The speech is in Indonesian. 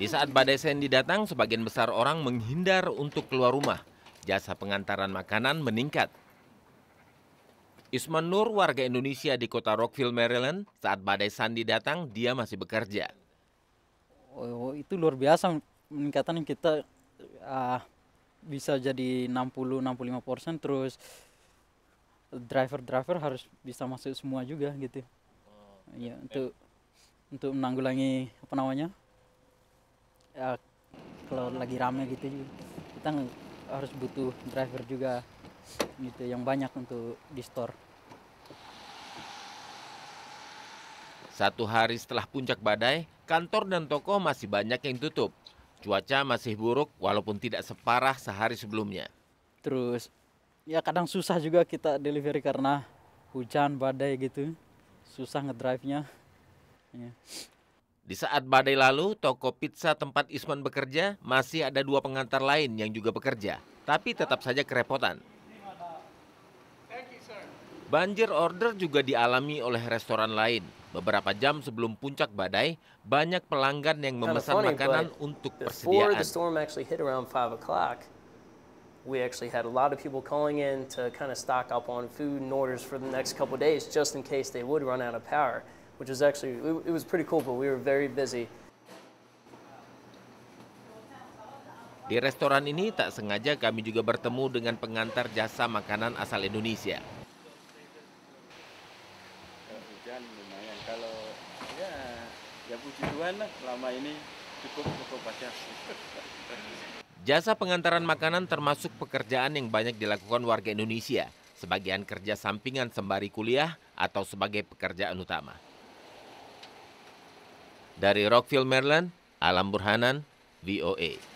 Di saat badai Sandy datang, sebagian besar orang menghindar untuk keluar rumah. Jasa pengantaran makanan meningkat. Isman Nur, warga Indonesia di kota Rockville, Maryland, saat badai Sandy datang, dia masih bekerja. Oh, itu luar biasa peningkatan kita bisa jadi 60-65%, terus driver-driver harus bisa masuk semua juga gitu. Ya, untuk menanggulangi apa namanya? Ya, kalau lagi rame gitu kita harus butuh driver juga gitu yang banyak untuk di store. Satu hari setelah puncak badai, kantor dan toko masih banyak yang tutup. Cuaca masih buruk walaupun tidak separah sehari sebelumnya. Terus ya kadang susah juga kita delivery karena hujan, badai gitu. Susah ngedrive-nya. Ya. Di saat badai lalu, toko pizza tempat Isman bekerja masih ada dua pengantar lain yang juga bekerja. Tapi tetap saja kerepotan. Banjir order juga dialami oleh restoran lain. Beberapa jam sebelum puncak badai, banyak pelanggan yang memesan makanan untuk persediaan. Before the storm actually hit around 5 o'clock, we actually had a lot of people calling in to kind of stock up on food and orders for the next couple of days, just in case they would run out of power, which is actually it was pretty cool, but we were very busy. Di restoran ini tak sengaja kami juga bertemu dengan pengantar jasa makanan asal Indonesia. Lumayan kalau ya puji Tuhan lah, selama ini cukup aja. Jasa pengantaran makanan termasuk pekerjaan yang banyak dilakukan warga Indonesia, sebagian kerja sampingan sembari kuliah atau sebagai pekerjaan utama. Dari Rockville, Maryland, Alam Burhanan, VOA.